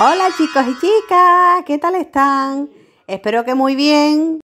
Hola chicos y chicas, ¿qué tal están? Espero que muy bien.